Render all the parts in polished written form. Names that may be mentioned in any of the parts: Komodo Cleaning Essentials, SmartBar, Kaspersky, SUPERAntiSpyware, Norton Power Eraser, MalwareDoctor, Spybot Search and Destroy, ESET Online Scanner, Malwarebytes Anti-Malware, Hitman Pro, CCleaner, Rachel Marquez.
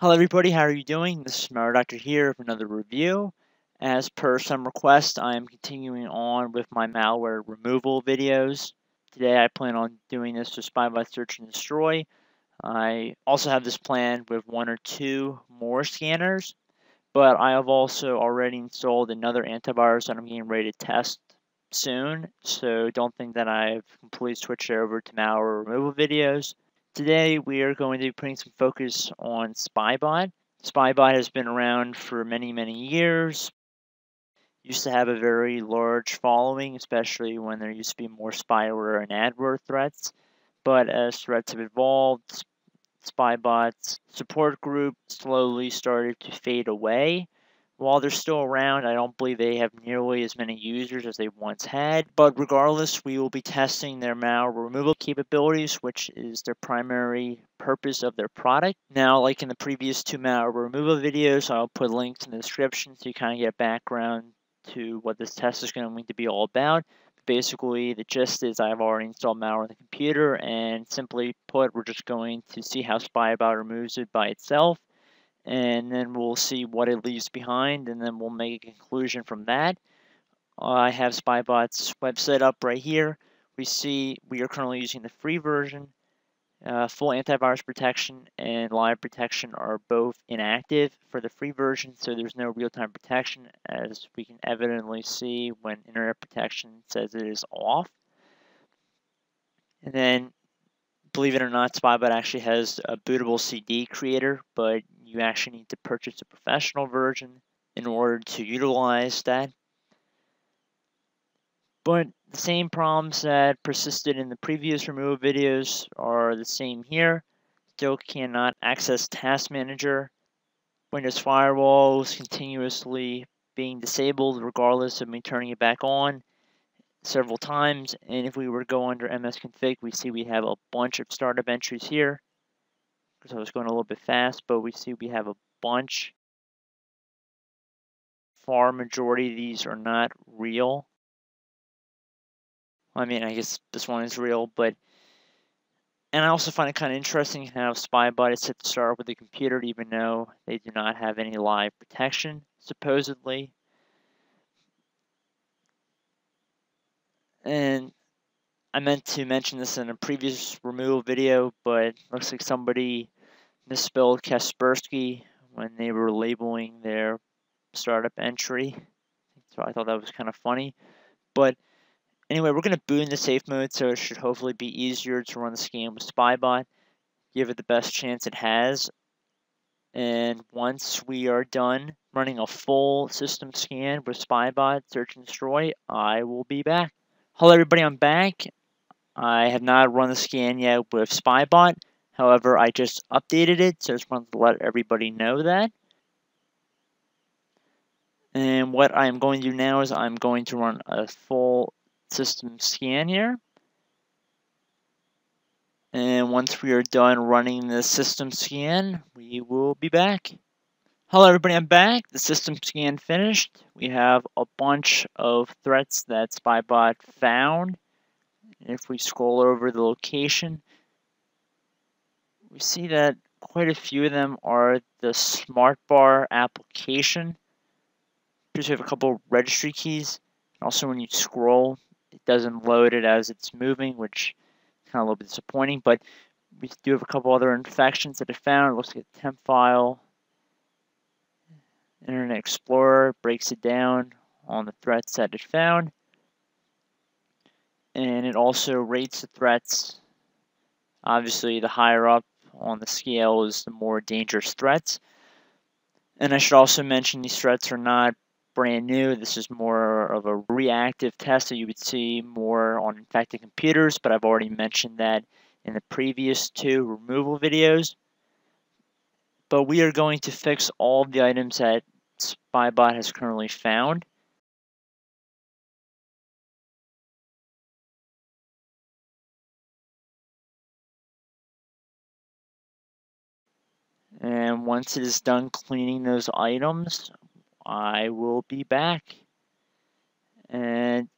Hello everybody, how are you doing? This is MalwareDoctor here with another review. As per some requests, I am continuing on with my malware removal videos. Today I plan on doing this with Spybot Search and Destroy. I also have this planned with one or two more scanners, but I have also already installed another antivirus that I'm getting ready to test soon, so don't think that I've completely switched over to malware removal videos. Today we are going to be putting some focus on Spybot. Spybot has been around for many, many years. Used to have a very large following, especially when there used to be more spyware and adware threats. But as threats have evolved, Spybot's support group slowly started to fade away. While they're still around, I don't believe they have nearly as many users as they once had. But regardless, we will be testing their malware removal capabilities, which is their primary purpose of their product. Now, like in the previous two malware removal videos, I'll put links in the description so you kind of get background to what this test is going to be all about. Basically, the gist is I've already installed malware on the computer, and simply put, we're just going to see how Spybot removes it by itself. And then we'll see what it leaves behind, and then we'll make a conclusion from that. I have Spybot's website up right here. We see we are currently using the free version. Full antivirus protection and live protection are both inactive for the free version, so there's no real-time protection, as we can evidently see when internet protection says it is off. And then, believe it or not, Spybot actually has a bootable CD creator, but you actually need to purchase a professional version in order to utilize that. But the same problems that persisted in the previous removal videos are the same here. Still cannot access Task Manager. Windows Firewall is continuously being disabled regardless of me turning it back on several times. And if we were to go under MS Config, we see we have a bunch of startup entries here. So I was going a little bit fast, but we see we have a bunch. Far majority of these are not real. I mean, I guess this one is real, but... And I also find it kind of interesting how Spybot is set to start with the computer, even though they do not have any live protection, supposedly. And I meant to mention this in a previous removal video, but looks like somebody misspelled Kaspersky when they were labeling their startup entry. So I thought that was kind of funny. But anyway, we're going to boot into safe mode, so it should hopefully be easier to run the scan with Spybot. Give it the best chance it has. And once we are done running a full system scan with Spybot Search and Destroy, I will be back. Hello everybody, I'm back. I have not run the scan yet with Spybot. However, I just updated it, so I just wanted to let everybody know that. And what I'm going to do now is I'm going to run a full system scan here. And once we are done running the system scan, we will be back. Hello everybody, I'm back. The system scan finished. We have a bunch of threats that Spybot found. If we scroll over the location, we see that quite a few of them are the SmartBar application. Here's we have a couple of registry keys. Also, when you scroll, it doesn't load it as it's moving, which is kind of a little bit disappointing. But we do have a couple other infections that I found. It looks like a temp file. Internet Explorer breaks it down on the threats that it found. And it also rates the threats. Obviously, the higher up on the scale is the more dangerous threats. And I should also mention these threats are not brand new. This is more of a reactive test that you would see more on infected computers, but I've already mentioned that in the previous two removal videos. But we are going to fix all the items that Spybot has currently found. And once it is done cleaning those items, I will be back. And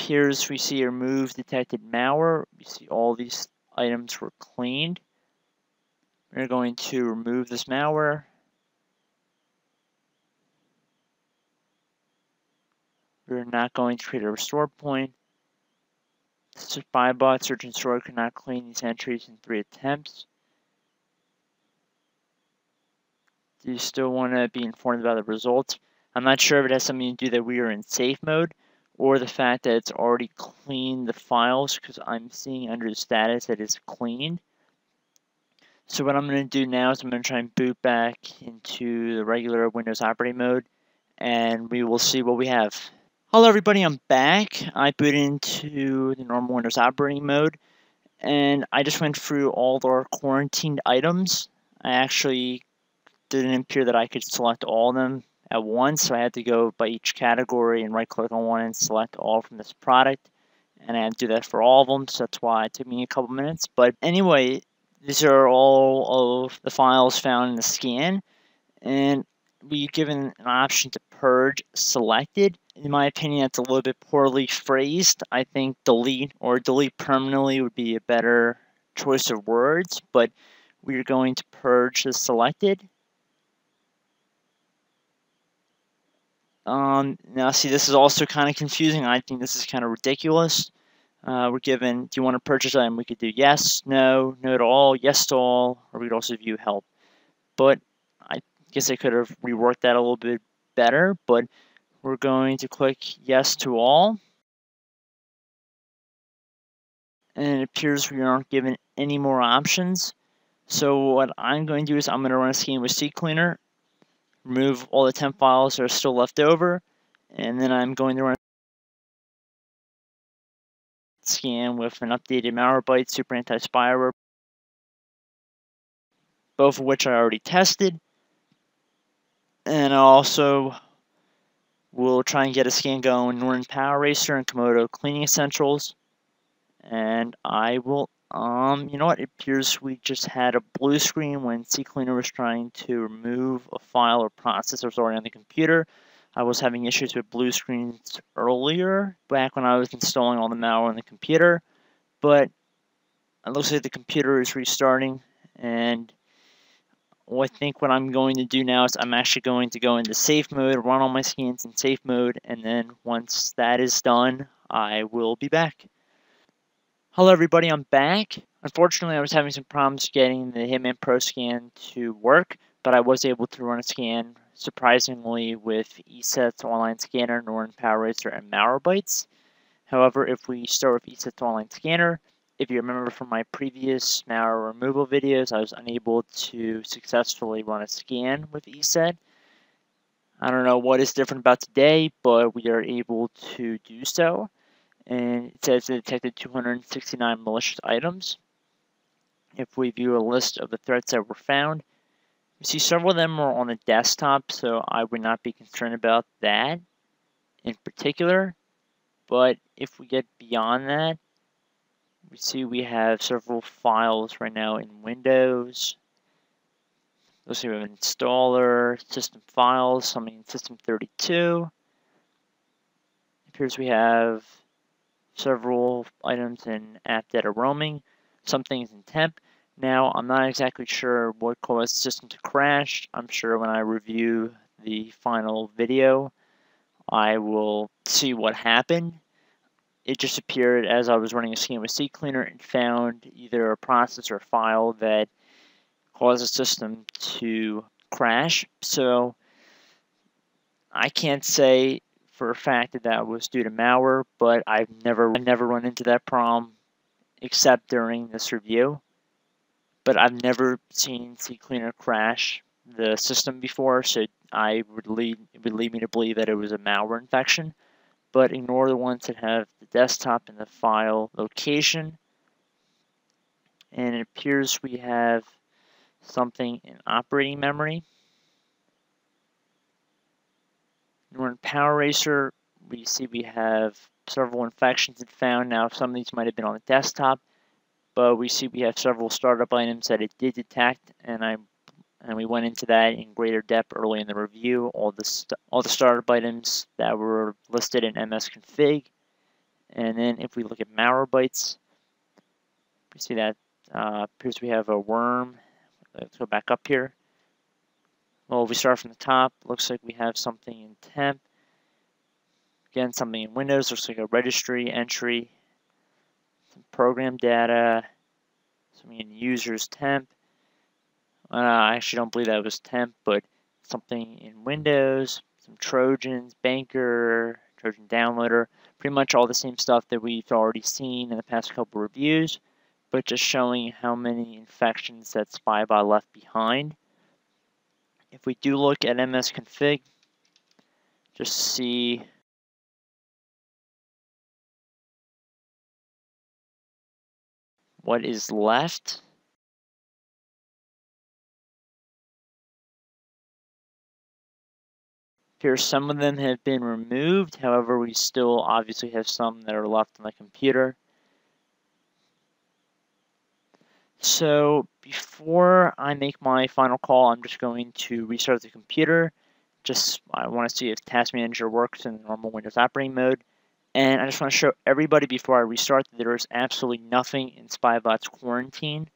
here's we see remove detected malware. We see all these items were cleaned. We're going to remove this malware. We're not going to create a restore point. Spybot Search and Destroy cannot clean these entries in 3 attempts. Do you still want to be informed about the results? I'm not sure if it has something to do that we are in safe mode or the fact that it's already cleaned the files, because I'm seeing under the status that it's cleaned. So what I'm going to do now is I'm going to try and boot back into the regular Windows operating mode, and we will see what we have. Hello everybody, I'm back. I booted into the normal Windows operating mode, and I just went through all of our quarantined items. I actually didn't appear that I could select all of them at once, so I had to go by each category and right click on one and select all from this product, and I had to do that for all of them, so that's why it took me a couple minutes. But anyway, these are all of the files found in the scan, and we're given an option to purge selected. In my opinion, that's a little bit poorly phrased. I think delete or delete permanently would be a better choice of words, but we're going to purge the selected. Now, see, this is also kind of confusing. I think this is kind of ridiculous. We're given, do you want to purchase item? We could do yes, no, no to all, yes to all, or we could also view help. But I guess I could have reworked that a little bit better, but we're going to click yes to all. And it appears we aren't given any more options. So what I'm going to do is I'm going to run a scan with CCleaner, remove all the temp files that are still left over, and then I'm going to run a scan with an updated Malwarebytes Super Anti Spyware, both of which I already tested. And I also will try and get a scan going Norton Power Eraser and Komodo Cleaning Essentials. And I will, you know what, it appears we just had a blue screen when CCleaner was trying to remove a file or process that was already on the computer. I was having issues with blue screens earlier, back when I was installing all the malware on the computer, but it looks like the computer is restarting, and I think what I'm going to do now is I'm actually going to go into safe mode, run all my scans in safe mode, and then once that is done, I will be back. Hello everybody, I'm back. Unfortunately, I was having some problems getting the Hitman Pro scan to work, but I was able to run a scan, surprisingly, with ESET Online Scanner, Norton Power Eraser, and Malwarebytes. However, if we start with ESET Online Scanner, if you remember from my previous malware removal videos, I was unable to successfully run a scan with ESET. I don't know what is different about today, but we are able to do so. And it says it detected 269 malicious items. If we view a list of the threats that were found, you see several of them were on the desktop, so I would not be concerned about that in particular. But if we get beyond that, we see we have several files right now in Windows. Let's see, we have installer, system files, something in system 32. It appears we have several items in app data roaming, some things in temp. Now, I'm not exactly sure what caused the system to crash. I'm sure when I review the final video, I will see what happened. It just appeared as I was running a scan with CCleaner and found either a process or a file that caused the system to crash. So I can't say for a fact that that was due to malware, but I've never run into that problem except during this review. But I've never seen CCleaner crash the system before, so it would lead me to believe that it was a malware infection. But ignore the ones that have the desktop and the file location. And it appears we have something in operating memory. We're in Power Eraser. We see we have several infections that found. Now, some of these might have been on the desktop, but we see we have several startup items that it did detect, and we went into that in greater depth early in the review. All the startup items that were listed in MS-config, and then if we look at Malwarebytes, we see that appears we have a worm Let's go back up here. Well, we start from the top. Looks like we have something in temp. Again, something in Windows. Looks like a registry entry. Some program data. Something in users temp. I actually don't believe that was temp, but something in Windows. Some Trojans, Banker, Trojan Downloader. Pretty much all the same stuff that we've already seen in the past couple reviews, but just showing how many infections that Spybot left behind. If we do look at msconfig, just see what is left. Here, some of them have been removed. However, we still obviously have some that are left on the computer. So before I make my final call, I'm just going to restart the computer. I want to see if Task Manager works in the normal Windows operating mode. And I just want to show everybody before I restart that there is absolutely nothing in Spybot's quarantine.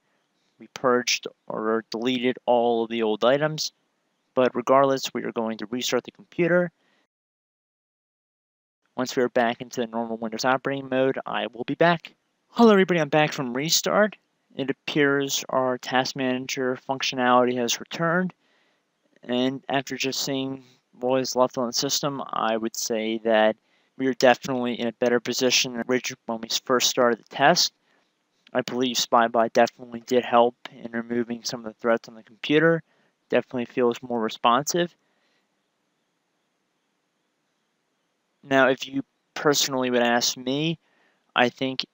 We purged or deleted all of the old items. But regardless, we are going to restart the computer. Once we are back into the normal Windows operating mode, I will be back. Hello everybody, I'm back from restart. It appears our Task Manager functionality has returned, and after just seeing what is left on the system, I would say that we are definitely in a better position than when we first started the test. I believe Spybot definitely did help in removing some of the threats on the computer. Definitely feels more responsive. Now, if you personally would ask me, I think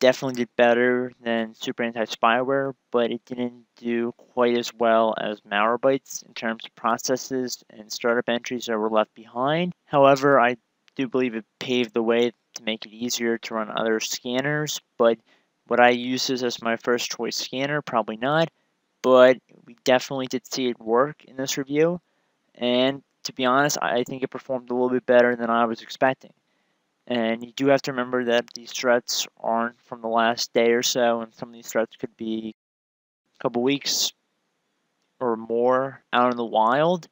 definitely did better than Super Anti Spyware, but it didn't do quite as well as Malwarebytes in terms of processes and startup entries that were left behind. However, I do believe it paved the way to make it easier to run other scanners, but would I use this as my first choice scanner? Probably not, but we definitely did see it work in this review, and to be honest, I think it performed a little bit better than I was expecting. And you do have to remember that these threats aren't from the last day or so, and some of these threats could be a couple weeks or more out in the wild.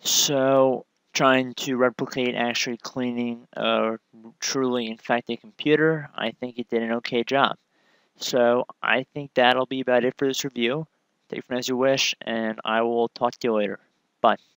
So trying to replicate actually cleaning a truly infected computer, I think it did an okay job. So I think that'll be about it for this review. Take it from as you wish, and I will talk to you later. Bye.